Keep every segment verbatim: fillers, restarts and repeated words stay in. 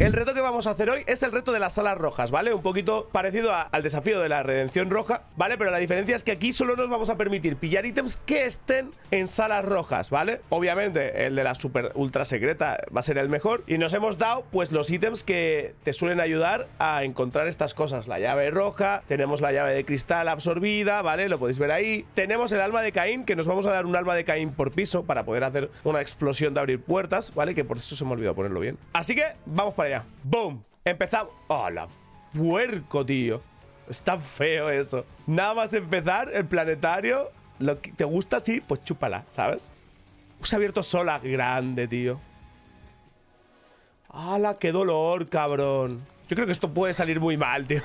El reto que vamos a hacer hoy es el reto de las alas rojas, ¿vale? Un poquito parecido a, al desafío de la redención roja, ¿vale? Pero la diferencia es que aquí solo nos vamos a permitir pillar ítems que estén en salas rojas, ¿vale? Obviamente el de la super ultra secreta va a ser el mejor. Y nos hemos dado pues los ítems que te suelen ayudar a encontrar estas cosas. La llave roja, tenemos la llave de cristal absorbida, ¿vale? Lo podéis ver ahí. Tenemos el alma de Caín, que nos vamos a dar un alma de Caín por piso para poder hacer una explosión de abrir puertas, ¿vale? Que por eso se me olvidó ponerlo bien. Así que vamos para allá. ¡Boom! Empezamos. ¡Hola! ¡Puerco, tío! Es tan feo eso. Nada más empezar el planetario. Lo que te gusta, sí, pues chúpala, ¿sabes? Se ha abierto sola. Grande, tío. ¡Hala! ¡Qué dolor, cabrón! Yo creo que esto puede salir muy mal, tío.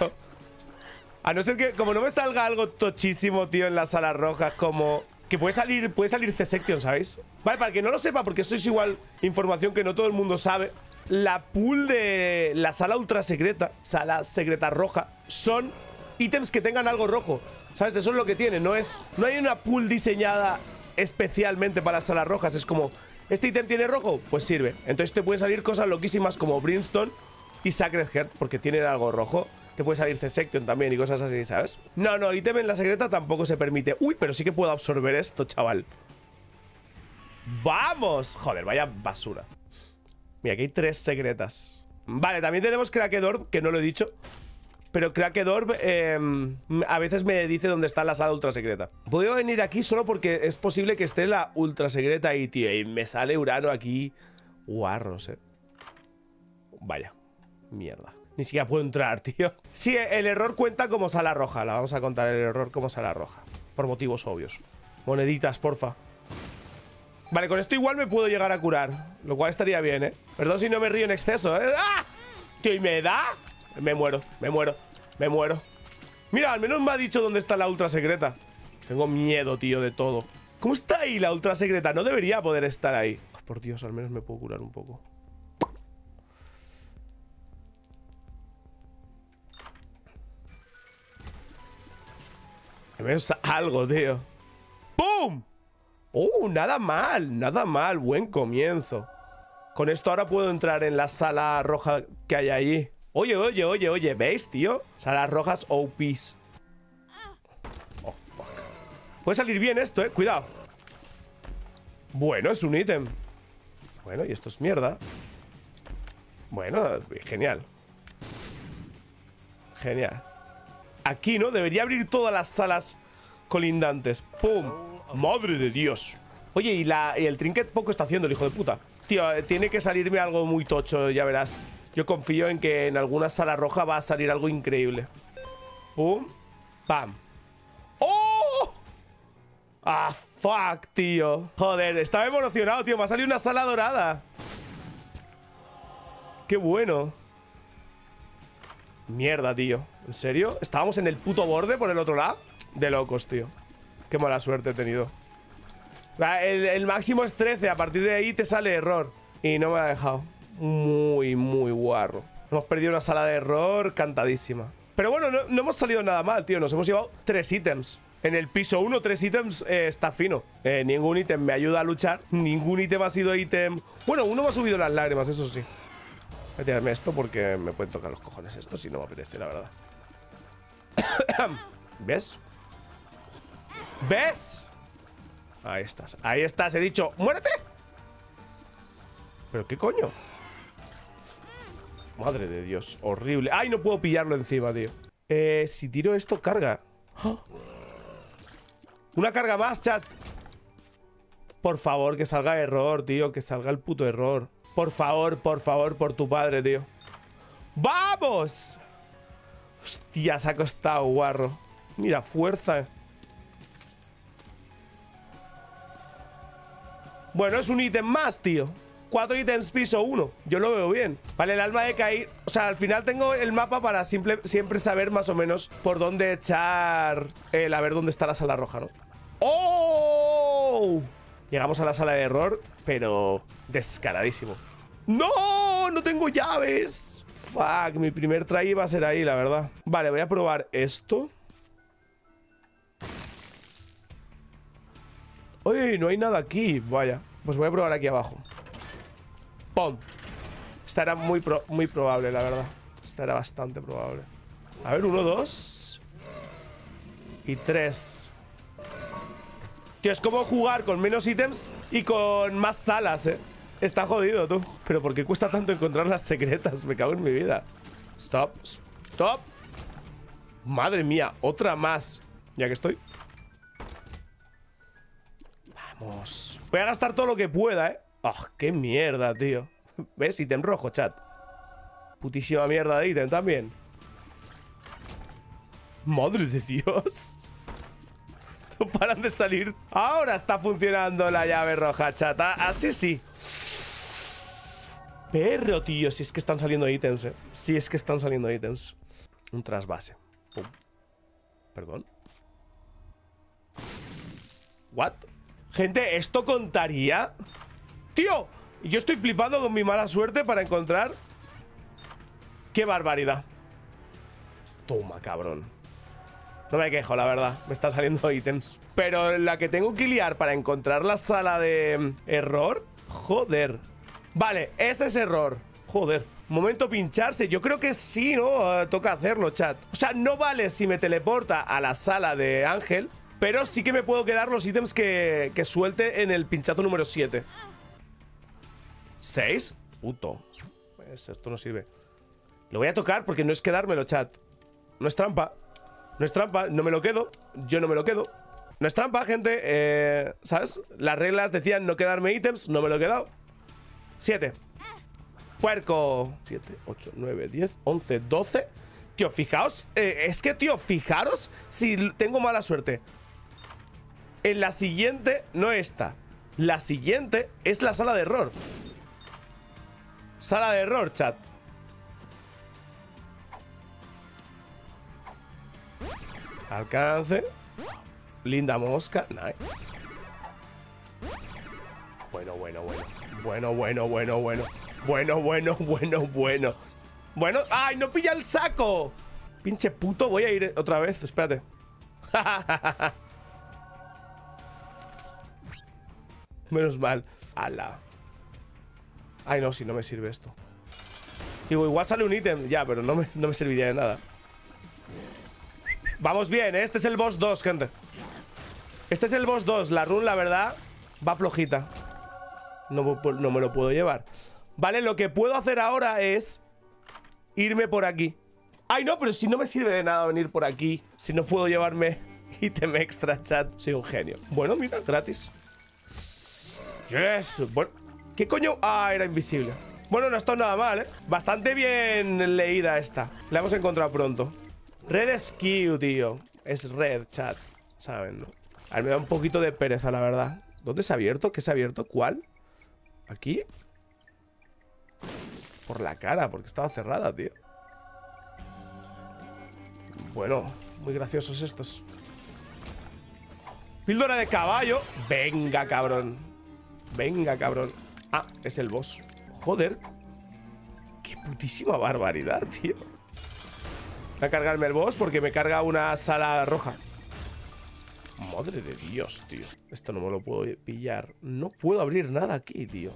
A no ser que, como no me salga algo tochísimo, tío, en las alas rojas, como... Que puede salir, puede salir C-Section, ¿sabéis? Vale, para que no lo sepa, porque esto es igual información que no todo el mundo sabe. La pool de la sala ultra secreta, sala secreta roja, son ítems que tengan algo rojo, ¿sabes? Eso es lo que tiene, no es... No hay una pool diseñada especialmente para las salas rojas, es como... ¿Este ítem tiene rojo? Pues sirve. Entonces te pueden salir cosas loquísimas como Brimstone y Sacred Heart, porque tienen algo rojo. Te puede salir C-Section también y cosas así, ¿sabes? No, no, ítem en la secreta tampoco se permite. Uy, pero sí que puedo absorber esto, chaval. ¡Vamos! Joder, vaya basura. Mira, aquí hay tres secretas. Vale, también tenemos Crackdorp, que no lo he dicho. Pero Crackdorp eh, a veces me dice dónde está la sala ultra secreta. Voy a venir aquí solo porque es posible que esté la ultra secreta y, tío, y me sale Urano aquí. Guarros, eh. Vaya, mierda. Ni siquiera puedo entrar, tío. Sí, el error cuenta como sala roja. La vamos a contar el error como sala roja. Por motivos obvios. Moneditas, porfa. Vale, con esto igual me puedo llegar a curar. Lo cual estaría bien, ¿eh? Perdón si no me río en exceso, ¿eh? ¡Ah! Tío, ¿y me da? Me muero, me muero, me muero. Mira, al menos me ha dicho dónde está la ultra secreta. Tengo miedo, tío, de todo. ¿Cómo está ahí la ultra secreta? No debería poder estar ahí. Oh, por Dios, al menos me puedo curar un poco. Al menos algo, tío. ¡Pum! ¡Uh! Nada mal, nada mal. Buen comienzo. Con esto ahora puedo entrar en la sala roja que hay allí. Oye, oye, oye, oye. ¿Veis, tío? Salas rojas O Pes. Oh, fuck. Puede salir bien esto, eh. Cuidado. Bueno, es un ítem. Bueno, y esto es mierda. Bueno, genial. Genial. Aquí, ¿no? Debería abrir todas las salas colindantes. ¡Pum! ¡Madre de Dios! Oye, y, la, y el trinket poco está haciendo el hijo de puta. Tío, tiene que salirme algo muy tocho, ya verás. Yo confío en que en alguna sala roja va a salir algo increíble. ¡Pum! ¡Pam! ¡Oh! ¡Ah, fuck, tío! Joder, estaba emocionado, tío. Me ha salido una sala dorada. ¡Qué bueno! Mierda, tío. ¿En serio? ¿Estábamos en el puto borde por el otro lado? De locos, tío. Qué mala suerte he tenido. El, el máximo es trece. A partir de ahí te sale error. Y no me ha dejado. Muy, muy guarro. Hemos perdido una sala de error cantadísima. Pero bueno, no, no hemos salido nada mal, tío. Nos hemos llevado tres ítems. En el piso uno, tres ítems eh, está fino. Eh, ningún ítem me ayuda a luchar. Ningún ítem ha sido ítem... Bueno, uno me ha subido las lágrimas, eso sí. Voy a tirarme esto porque me pueden tocar los cojones esto si no me apetece, la verdad. ¿Ves? ¿Ves? Ahí estás, ahí estás, he dicho ¡muérete! ¿Pero qué coño? Madre de Dios, horrible. ¡Ay, no puedo pillarlo encima, tío! Eh, si tiro esto, carga. ¡Oh! ¡Una carga más, chat! Por favor, que salga error, tío. Que salga el puto error. Por favor, por favor, por tu padre, tío. ¡Vamos! Hostia, se ha costado, guarro. Mira, fuerza. Bueno, es un ítem más, tío. Cuatro ítems piso uno. Yo lo veo bien. Vale, el alma de Caín. O sea, al final tengo el mapa para simple, siempre saber más o menos por dónde echar el a ver dónde está la sala roja, ¿no? ¡Oh! Llegamos a la sala de error, pero descaradísimo. ¡No! ¡No tengo llaves! Fuck, mi primer try va a ser ahí, la verdad. Vale, voy a probar esto. ¡Uy! No hay nada aquí. Vaya. Pues voy a probar aquí abajo. ¡Pum! Esta era muy, pro muy probable, la verdad. Esta era bastante probable. A ver, uno, dos. Y tres. Tío, es como jugar con menos ítems y con más salas, eh. Está jodido, tú. Pero ¿por qué cuesta tanto encontrar las secretas? Me cago en mi vida. Stop, stop. Madre mía, otra más. Ya que estoy. Vamos. Voy a gastar todo lo que pueda, eh. ¡Ah, qué mierda, tío! ¿Ves? Ítem rojo, chat. Putísima mierda de ítem también. ¡Madre de Dios! No paran de salir. Ahora está funcionando la llave roja, chata. Así sí. Perro, tío. Si es que están saliendo ítems, eh. Si es que están saliendo ítems. Un trasvase. Pum. Perdón. ¿What? Gente, ¿esto contaría? ¡Tío! Yo estoy flipando con mi mala suerte para encontrar. ¡Qué barbaridad! Toma, cabrón. No me quejo, la verdad. Me están saliendo ítems. Pero la que tengo que liar para encontrar la sala de error. Joder. Vale, ese es error. Joder. Momento pincharse. Yo creo que sí, ¿no? Uh, toca hacerlo, chat. O sea, no vale si me teleporta a la sala de Ángel. Pero sí que me puedo quedar los ítems que, que suelte en el pinchazo número siete. ¿seis? Puto. Pues esto no sirve. Lo voy a tocar porque no es quedármelo, chat. No es trampa. No es trampa, no me lo quedo. Yo no me lo quedo. No es trampa, gente. eh, ¿Sabes? Las reglas decían no quedarme ítems. No me lo he quedado. Siete. Puerco. Siete, ocho, nueve, diez, once, doce. Tío, fijaos. eh, Es que, tío, fijaros si tengo mala suerte. En la siguiente, no esta. La siguiente es la sala de error. Sala de error, chat. Alcance. Linda mosca. Nice. Bueno, bueno, bueno. Bueno, bueno, bueno, bueno. Bueno, bueno, bueno, bueno. Bueno. ¡Ay, no pilla el saco! Pinche puto. Voy a ir otra vez. Espérate. Menos mal. Ala. Ay, no, si no me sirve esto. Digo, igual sale un ítem. Ya, pero no me, no me serviría de nada. Vamos bien, ¿eh? Este es el boss dos, gente. Este es el boss dos. La run, la verdad, va flojita. No, no me lo puedo llevar. Vale, lo que puedo hacer ahora es irme por aquí. Ay, no, pero si no me sirve de nada venir por aquí. Si no puedo llevarme ítem extra, chat. Soy un genio. Bueno, mira, gratis. Yes. Bueno, ¿qué coño? Ah, era invisible. Bueno, no ha estado nada mal, ¿eh? Bastante bien leída esta. La hemos encontrado pronto. Red Skew, tío. Es red, chat. Saben, ¿no? A mí me da un poquito de pereza, la verdad. ¿Dónde se ha abierto? ¿Qué se ha abierto? ¿Cuál? ¿Aquí? Por la cara, porque estaba cerrada, tío. Bueno, muy graciosos estos. Píldora de caballo. Venga, cabrón. Venga, cabrón. Ah, es el boss. Joder. Qué putísima barbaridad, tío. Voy a cargarme el boss porque me carga una sala roja. Madre de Dios, tío. Esto no me lo puedo pillar. No puedo abrir nada aquí, tío.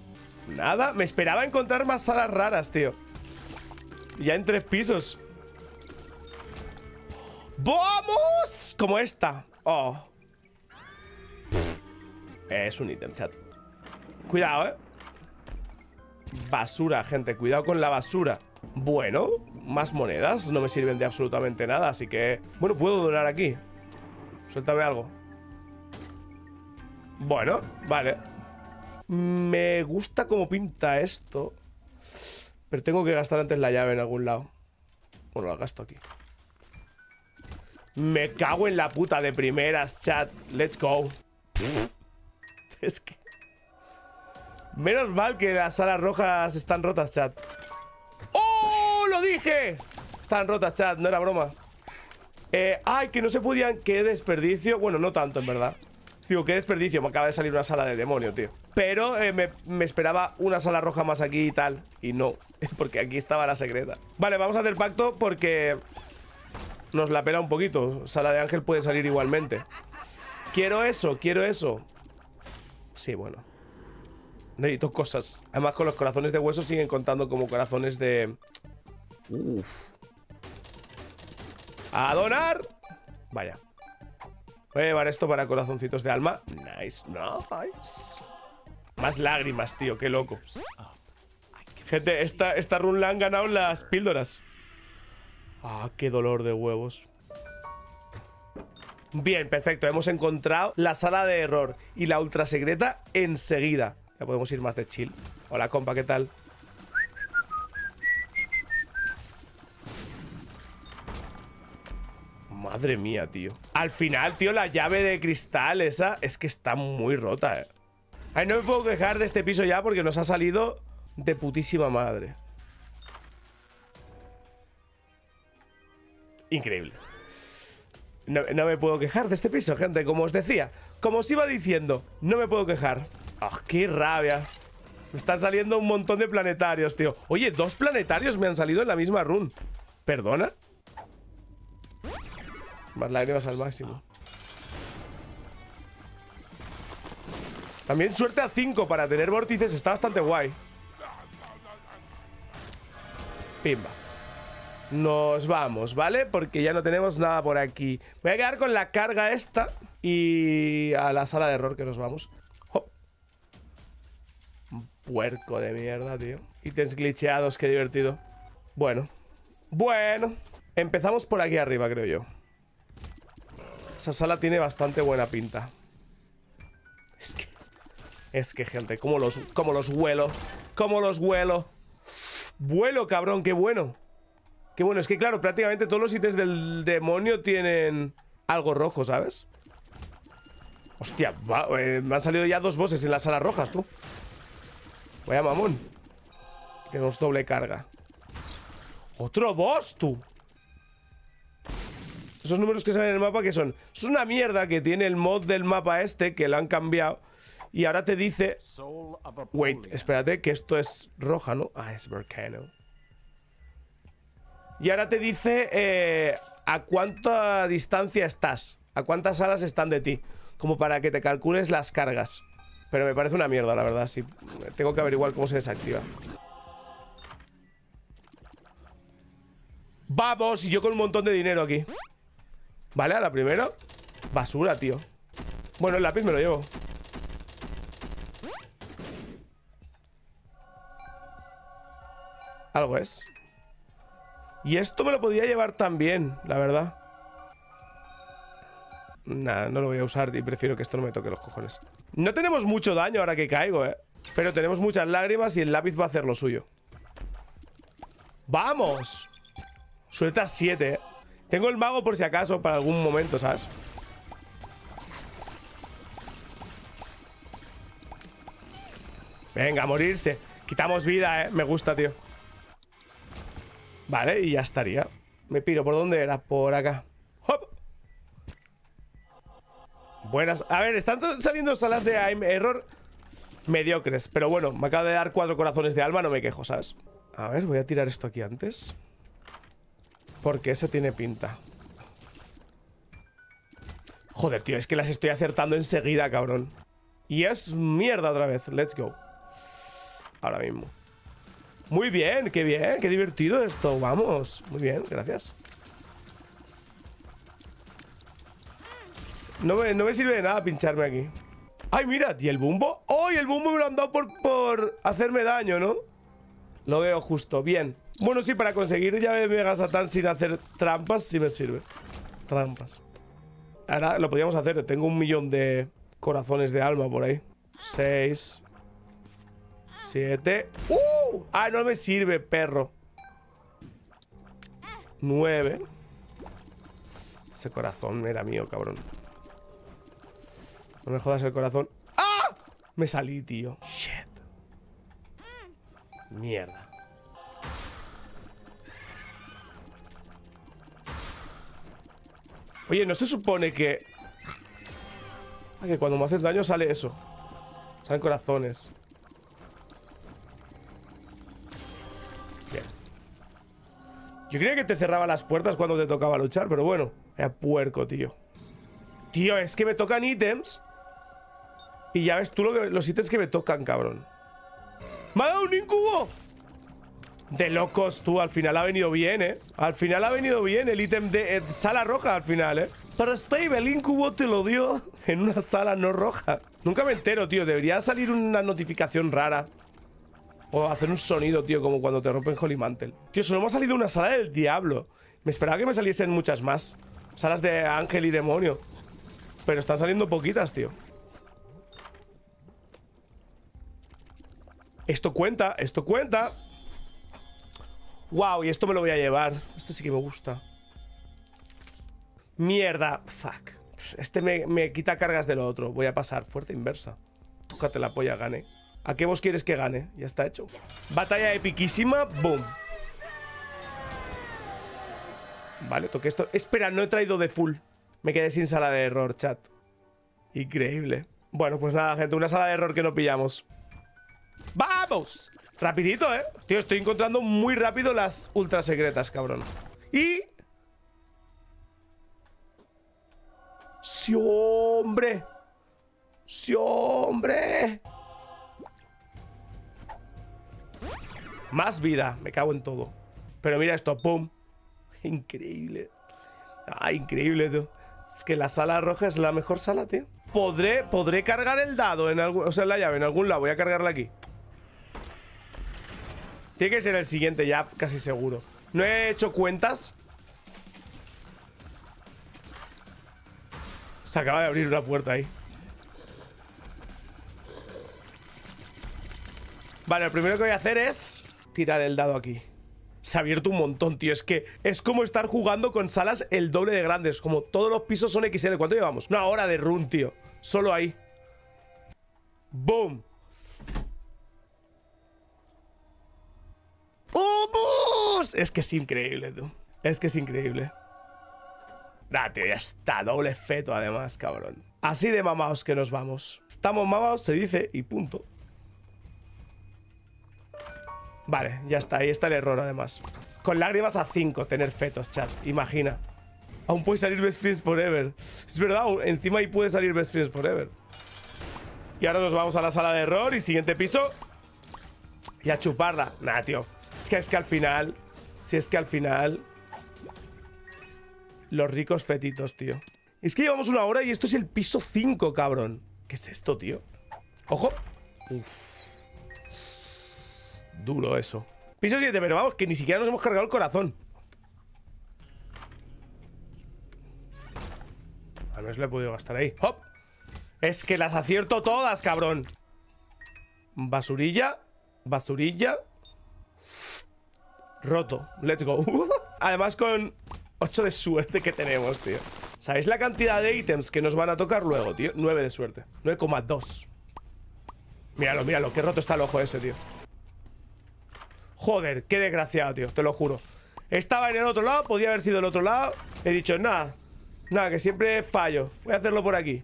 Nada, me esperaba encontrar más salas raras, tío. Ya en tres pisos. ¡Vamos! Como esta. Oh. Pff. Es un ítem, chat. Cuidado, eh. Basura, gente. Cuidado con la basura. Bueno, más monedas. No me sirven de absolutamente nada, así que... Bueno, puedo donar aquí. Suéltame algo. Bueno, vale. Me gusta cómo pinta esto. Pero tengo que gastar antes la llave en algún lado. Bueno, la gasto aquí. Me cago en la puta de primeras, chat. Let's go. Es que... Menos mal que las salas rojas están rotas, chat. ¡Lo dije! Están rotas, chat, no era broma. eh, Ay, que no se podían. Qué desperdicio, bueno, no tanto en verdad. Digo, qué desperdicio, me acaba de salir una sala de demonio, tío. Pero eh, me, me esperaba una sala roja más aquí y tal. Y no, porque aquí estaba la secreta. Vale, vamos a hacer pacto porque nos la pela un poquito. Sala de Ángel puede salir igualmente. Quiero eso, quiero eso. Sí, bueno. necesito cosas. Además, con los corazones de hueso siguen contando como corazones de... Uf. ¡A donar! Vaya. Voy a llevar esto para corazoncitos de alma. Nice, nice. Más lágrimas, tío, qué loco. Gente, esta, esta run la han ganado las píldoras. Ah, qué dolor de huevos. Bien, perfecto, hemos encontrado la sala de error y la ultra secreta enseguida. Ya podemos ir más de chill. Hola, compa, ¿qué tal? Madre mía, tío. Al final, tío, la llave de cristal esa es que está muy rota, eh. Ay, no me puedo quejar de este piso ya porque nos ha salido de putísima madre. Increíble. No, no me puedo quejar de este piso, gente. Como os decía, como os iba diciendo, no me puedo quejar. ¡Ah, oh, qué rabia! Me están saliendo un montón de planetarios, tío. Oye, dos planetarios me han salido en la misma run. ¿Perdona? Más lágrimas al máximo. También suerte a cinco para tener vórtices. Está bastante guay. Pimba. Nos vamos, ¿vale? Porque ya no tenemos nada por aquí. Me voy a quedar con la carga esta. Y a la sala de error que nos vamos. ¡Oh! Un puerco de mierda, tío. Ítems glitcheados, qué divertido. Bueno. Bueno. Empezamos por aquí arriba, creo yo. Esa sala tiene bastante buena pinta. Es que... Es que, gente, como los, como los vuelo. Como los vuelo. Vuelo, cabrón, qué bueno. Que bueno, es que claro, prácticamente todos los ítems del demonio tienen algo rojo, ¿sabes? Hostia, va, eh, me han salido ya dos bosses en las salas rojas, tú. Vaya mamón. Tenemos doble carga. ¡Otro boss, tú! Esos números que salen en el mapa, ¿qué son? Es una mierda que tiene el mod del mapa este, que lo han cambiado. Y ahora te dice... Wait, espérate, que esto es roja, ¿no? Ah, es volcano. Y ahora te dice eh, a cuánta distancia estás, a cuántas alas están de ti, como para que te calcules las cargas. Pero me parece una mierda, la verdad, sí. Tengo que averiguar cómo se desactiva. ¡Vamos! Y yo con un montón de dinero aquí. Vale, a la primera. Basura, tío. Bueno, el lápiz me lo llevo. Algo es. Y esto me lo podía llevar también, la verdad. Nah, no lo voy a usar y prefiero que esto no me toque los cojones. No tenemos mucho daño ahora que caigo, eh. Pero tenemos muchas lágrimas y el lápiz va a hacer lo suyo. ¡Vamos! Suelta siete, eh. Tengo el mago por si acaso, para algún momento, ¿sabes? Venga, a morirse. Quitamos vida, eh. Me gusta, tío. Vale, y ya estaría. Me piro, ¿por dónde era? Por acá. ¡Hop! Buenas. A ver, están saliendo salas de aim error mediocres. Pero bueno, me acaba de dar cuatro corazones de alma, no me quejo, ¿sabes? A ver, voy a tirar esto aquí antes. Porque ese tiene pinta. Joder, tío, es que las estoy acertando enseguida, cabrón. Y es mierda otra vez. Let's go. Ahora mismo. Muy bien, qué bien, qué divertido esto, vamos. Muy bien, gracias. No me, no me sirve de nada pincharme aquí. ¡Ay, mirad! ¿Y el bumbo? ¡Oh, y el bumbo me lo han dado por, por hacerme daño, ¿no? Lo veo justo, bien. Bueno, sí, para conseguir llave de Mega Satan sin hacer trampas, sí me sirve. Trampas. Ahora lo podíamos hacer, tengo un millón de corazones de alma por ahí. Seis... Siete... ¡Uh! Ah, no me sirve, perro. Nueve. Ese corazón era mío, cabrón. No me jodas el corazón. ¡Ah! Me salí, tío. Shit. Mierda. Oye, ¿no se supone que... Ah, que cuando me haces daño sale eso? Salen corazones. Yo creía que te cerraba las puertas cuando te tocaba luchar, pero bueno. Era puerco, tío. Tío, es que me tocan ítems. Y ya ves tú lo que, los ítems que me tocan, cabrón. ¡Me ha dado un incubo! De locos, tú. Al final ha venido bien, ¿eh? Al final ha venido bien el ítem de eh, sala roja al final, ¿eh? Pero Steve, el incubo te lo dio en una sala no roja. Nunca me entero, tío. Debería salir una notificación rara. O hacer un sonido, tío, como cuando te rompen Holy Mantle. Tío, solo me ha salido una sala del diablo. Me esperaba que me saliesen muchas más. Salas de ángel y demonio. Pero están saliendo poquitas, tío. Esto cuenta, esto cuenta. Wow, y esto me lo voy a llevar. Este sí que me gusta. Mierda, fuck. Este me, me quita cargas de lo otro. Voy a pasar, fuerza inversa. Tócate la polla, gane. ¿A qué vos quieres que gane? Ya está hecho. Batalla epiquísima, boom. Vale, toqué esto. Espera, no he traído de full. Me quedé sin sala de error, chat. Increíble. Bueno, pues nada, gente, una sala de error que no pillamos. ¡Vamos! Rapidito, ¿eh? Tío, estoy encontrando muy rápido las ultra secretas, cabrón. Y... ¡sí, hombre! ¡Sí, hombre! Más vida. Me cago en todo. Pero mira esto. ¡Pum! Increíble. Ah, increíble, tío. Es que la sala roja es la mejor sala, tío. Podré, podré cargar el dado en algún... O sea, la llave en algún lado. Voy a cargarla aquí. Tiene que ser el siguiente ya, casi seguro. No he hecho cuentas. Se acaba de abrir una puerta ahí. Vale, lo primero que voy a hacer es tirar el dado aquí. Se ha abierto un montón, tío. Es que es como estar jugando con salas el doble de grandes. Como todos los pisos son equis ele. ¿Cuánto llevamos? Una hora de run, tío. Solo ahí. ¡Boom! ¡Oh, Dios! Es que es increíble, tú. Es que es increíble. Nah, tío, ya está. Doble feto, además, cabrón. Así de mamaos que nos vamos. Estamos mamaos, se dice, y punto. Vale, ya está. Ahí está el error, además. Con lágrimas a cinco, tener fetos, chat. Imagina. Aún puede salir Best Friends Forever. Es verdad, encima ahí puede salir Best Friends Forever. Y ahora nos vamos a la sala de error y siguiente piso. Y a chuparla. Nah, tío. Es que es que al final... Si es que al final... Los ricos fetitos, tío. Es que llevamos una hora y esto es el piso cinco, cabrón. ¿Qué es esto, tío? ¡Ojo! Uf. Duro eso. Piso siete, pero vamos, que ni siquiera nos hemos cargado el corazón. Al menos le he podido gastar ahí. ¡Hop! Es que las acierto todas, cabrón. Basurilla. Basurilla. Roto. Let's go. Además con ocho de suerte que tenemos, tío. ¿Sabéis la cantidad de ítems que nos van a tocar luego, tío? nueve de suerte. nueve coma dos. Míralo, míralo. Qué roto está el ojo ese, tío. Joder, qué desgraciado, tío, te lo juro. Estaba en el otro lado, podía haber sido el otro lado. He dicho, nada, nada, que siempre fallo. Voy a hacerlo por aquí.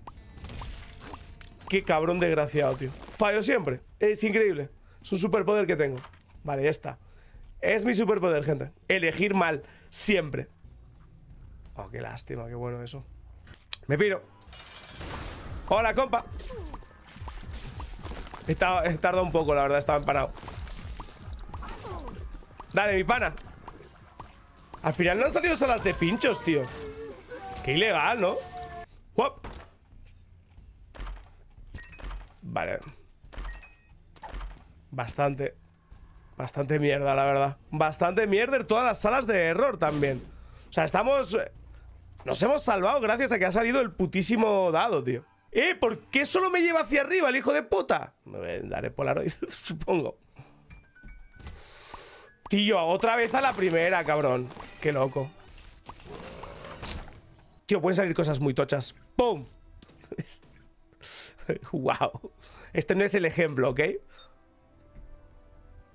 Qué cabrón desgraciado, tío. Fallo siempre, es increíble. Es un superpoder que tengo. Vale, ya está. Es mi superpoder, gente. Elegir mal, siempre. Oh, qué lástima, qué bueno eso. Me piro. Hola, compa. He tardado un poco, la verdad, estaba empanado. Dale, mi pana. Al final no han salido salas de pinchos, tío. Qué ilegal, ¿no? ¡Hop! Vale. Bastante. Bastante mierda, la verdad. Bastante mierda en todas las salas de error también. O sea, estamos... Nos hemos salvado gracias a que ha salido el putísimo dado, tío. ¿Eh? ¿Por qué solo me lleva hacia arriba el hijo de puta? Daré Polaroid, supongo. Tío, otra vez a la primera, cabrón. Qué loco. Tío, pueden salir cosas muy tochas. ¡Pum! ¡Wow! Este no es el ejemplo, ¿ok?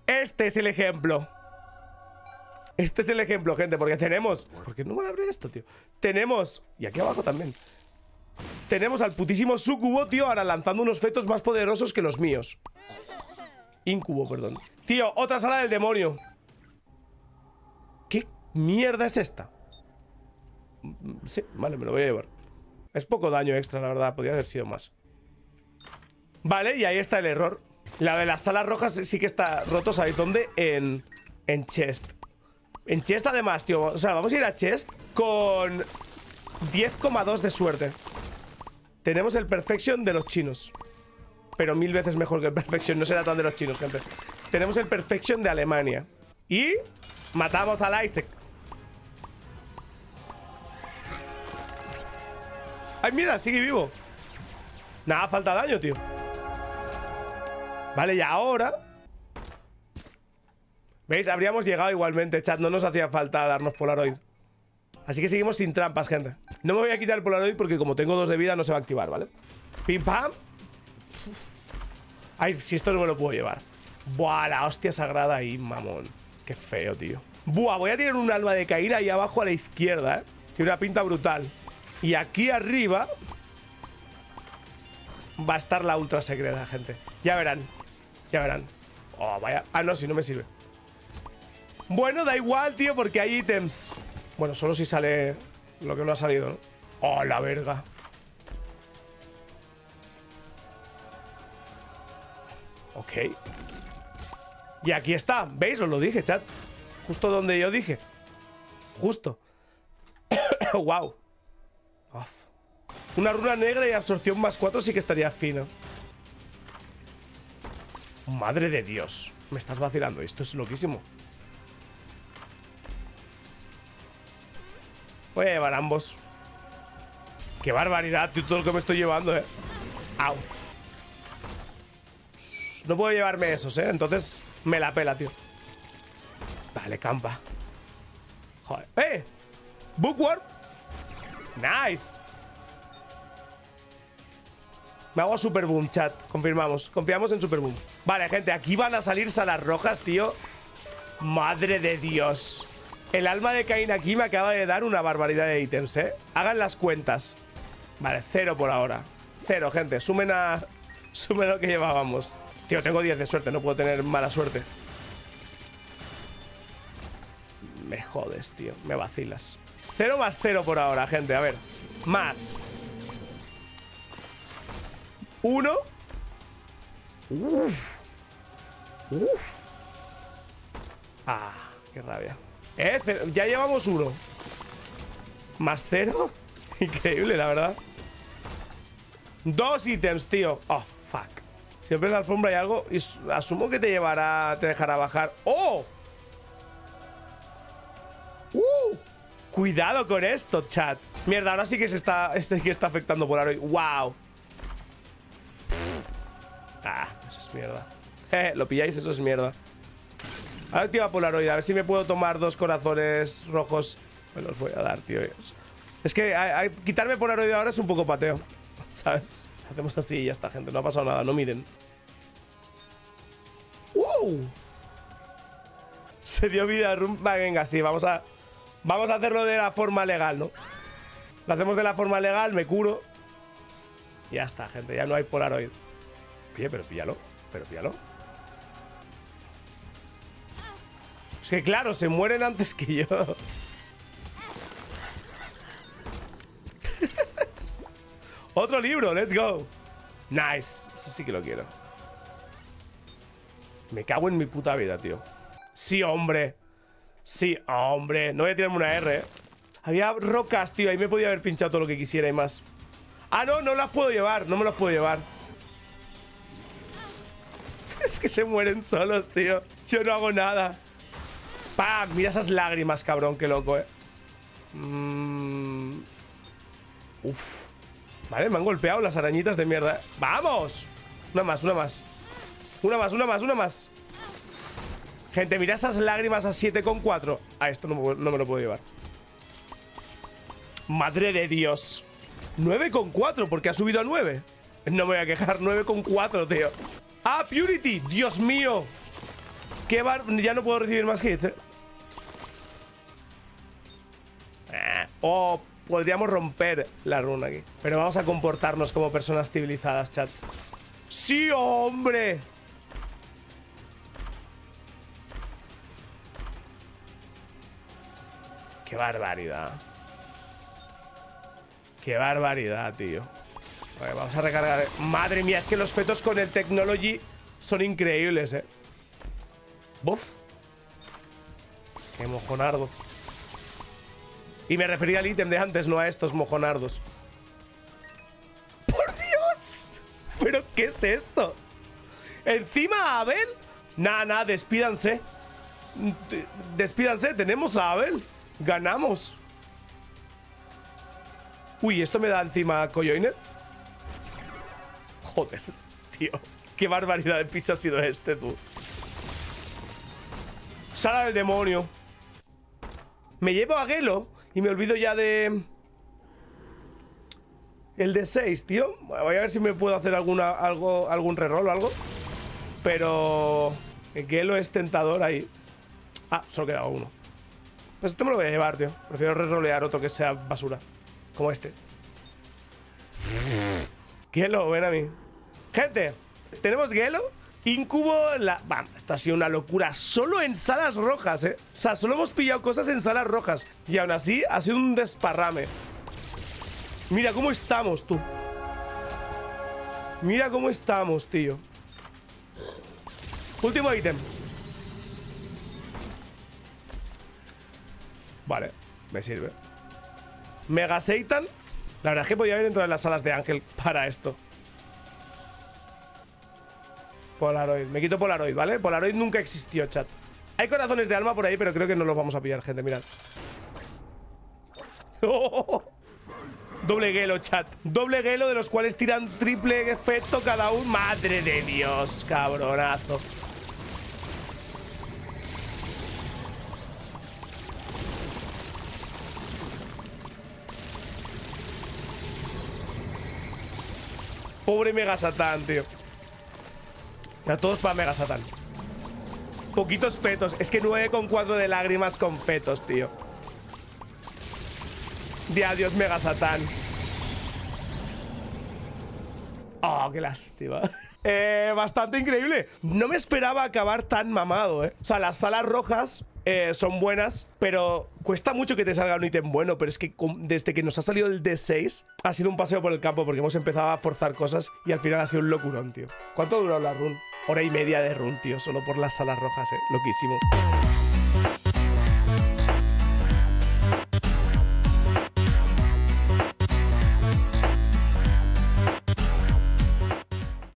Este es el ejemplo. Este es el ejemplo, gente, porque tenemos... ¿Por qué no me abre esto, tío? Tenemos... Y aquí abajo también. Tenemos al putísimo Sucubo, tío, ahora lanzando unos fetos más poderosos que los míos. Incubo, perdón. Tío, otra sala del demonio. ¿Qué mierda es esta? Sí, vale, me lo voy a llevar. Es poco daño extra, la verdad. Podría haber sido más. Vale, y ahí está el error. La de las salas rojas sí que está roto, ¿sabéis dónde? En, en chest. En chest además, tío. O sea, vamos a ir a chest con diez coma dos de suerte. Tenemos el Perfection de los chinos, pero mil veces mejor que el Perfection. No será tan de los chinos, gente. Tenemos el Perfection de Alemania. Y matamos al Isaac. ¡Ay, mira! Sigue vivo. Nada, falta daño, tío. Vale, y ahora... ¿Veis? Habríamos llegado igualmente, chat. No nos hacía falta darnos Polaroid. Así que seguimos sin trampas, gente. No me voy a quitar el Polaroid porque como tengo dos de vida no se va a activar, ¿vale? Pim, pam. Ay, si esto no me lo puedo llevar. Buah, la hostia sagrada ahí, mamón. Qué feo, tío. Buah, voy a tirar un alma de Caín ahí abajo a la izquierda, ¿eh? Tiene una pinta brutal. Y aquí arriba va a estar la ultra secreta, gente. Ya verán, ya verán. Oh, vaya. Ah, no, si no me sirve. Bueno, da igual, tío, porque hay ítems. Bueno, solo si sale lo que no ha salido, ¿no? Oh, la verga. Ok. Y aquí está. ¿Veis? Os lo dije, chat. Justo donde yo dije. Justo. Wow. Uf. Una runa negra y absorción más cuatro sí que estaría fino. Madre de Dios. Me estás vacilando. Esto es loquísimo. Voy a llevar ambos. Qué barbaridad, tío. Todo lo que me estoy llevando, eh. Au. No puedo llevarme esos, eh. Entonces me la pela, tío. Dale, campa. Joder. ¡Eh! Bookworm. Nice. Me hago Super Boom, chat. Confirmamos. Confiamos en Super Boom. Vale, gente, aquí van a salir salas rojas, tío. Madre de Dios. El alma de Caín aquí me acaba de dar una barbaridad de ítems, eh. Hagan las cuentas. Vale, cero por ahora. Cero, gente. Sumen a... Sumen lo que llevábamos. Tío, tengo diez de suerte. No puedo tener mala suerte. Me jodes, tío. Me vacilas. Cero más cero por ahora, gente. A ver. Más. Uno. Uf. Uf. Ah, qué rabia. Eh, ya llevamos uno. Más cero. Increíble, la verdad. Dos ítems, tío. Oh, fuck. Siempre en la alfombra hay algo. Y asumo que te llevará. Te dejará bajar. ¡Oh! ¡Uh! Cuidado con esto, chat. Mierda, ahora sí que se está. Este sí que está afectando Polaroid. ¡Wow! Ah, eso es mierda. Jeje, lo pilláis, eso es mierda. Ahora activa Polaroid, a ver si me puedo tomar dos corazones rojos. Me los voy a dar, tío. Es que a, a, quitarme Polaroid ahora es un poco pateo, ¿sabes? Hacemos así y ya está, gente. No ha pasado nada, no miren. ¡Wow! Se dio vida a Rump. Vale, venga, sí, vamos a... Vamos a hacerlo de la forma legal, ¿no? Lo hacemos de la forma legal, me curo. Ya está, gente, ya no hay Polaroid. Oye, pero píllalo, pero píllalo. Es que claro, se mueren antes que yo. Otro libro, let's go. Nice, eso sí que lo quiero. Me cago en mi puta vida, tío. Sí, hombre. Sí, hombre. No voy a tirarme una R, ¿eh? Había rocas, tío, ahí me podía haber pinchado todo lo que quisiera y más. Ah, no, no las puedo llevar, no me las puedo llevar. Es que se mueren solos, tío. Yo no hago nada. ¡Pam! Mira esas lágrimas, cabrón. Qué loco, eh. Mm. Uf. Vale, me han golpeado las arañitas de mierda, ¿eh? ¡Vamos! Una más, una más. Una más, una más, una más. Gente, mira esas lágrimas a siete coma cuatro. Ah, esto no, no me lo puedo llevar. Madre de Dios. nueve coma cuatro, porque ha subido a nueve. No me voy a quejar. nueve coma cuatro, tío. ¡Ah, Purity! ¡Dios mío! ¡Qué bar... Ya no puedo recibir más hits, eh! Eh. O oh, podríamos romper la runa aquí. Pero vamos a comportarnos como personas civilizadas, chat. ¡Sí, hombre! ¡Qué barbaridad! ¡Qué barbaridad, tío! Vale, vamos a recargar. Madre mía, es que los fetos con el Technology son increíbles, eh. Buf. Qué mojonardo. Y me refería al ítem de antes, no a estos mojonardos. ¡Por Dios! ¿Pero qué es esto? ¿Encima a Abel? Nah, nah, despídanse. De despídanse, tenemos a Abel. Ganamos. Uy, esto me da encima a Coyoinet. Joder, tío. Qué barbaridad de piso ha sido este, tú. Sala del demonio. Me llevo a Gello y me olvido ya de... el D seis, tío. Bueno, voy a ver si me puedo hacer alguna, algo, algún reroll o algo. Pero... Gello es tentador ahí. Ah, solo queda uno. Pues este me lo voy a llevar, tío. Prefiero rerolear otro que sea basura. Como este. Gello, ven a mí. Gente, tenemos Gello. Incubo, la... Bam, esto ha sido una locura. Solo en salas rojas, eh. O sea, solo hemos pillado cosas en salas rojas. Y aún así, ha sido un desparrame. Mira cómo estamos, tú. Mira cómo estamos, tío. Último ítem. Vale, me sirve. Mega Satan. La verdad es que podía haber entrado en las salas de Ángel para esto. Polaroid. Me quito Polaroid, ¿vale? Polaroid nunca existió, chat. Hay corazones de alma por ahí, pero creo que no los vamos a pillar, gente. Mirad. ¡Oh! Doble Gello, chat. Doble Gello, de los cuales tiran triple efecto cada uno. ¡Madre de Dios, cabronazo! Pobre Mega Satán, tío. A todos para Mega Satán. Poquitos fetos. Es que nueve coma cuatro de lágrimas con fetos, tío. De adiós, Mega Satán. Oh, qué lástima. Eh, bastante increíble. No me esperaba acabar tan mamado, eh. O sea, las salas rojas eh, son buenas, pero cuesta mucho que te salga un ítem bueno. Pero es que desde que nos ha salido el D seis, ha sido un paseo por el campo porque hemos empezado a forzar cosas y al final ha sido un locurón, tío. ¿Cuánto duró la run? Hora y media de run, tío, solo por las salas rojas, eh. Loquísimo.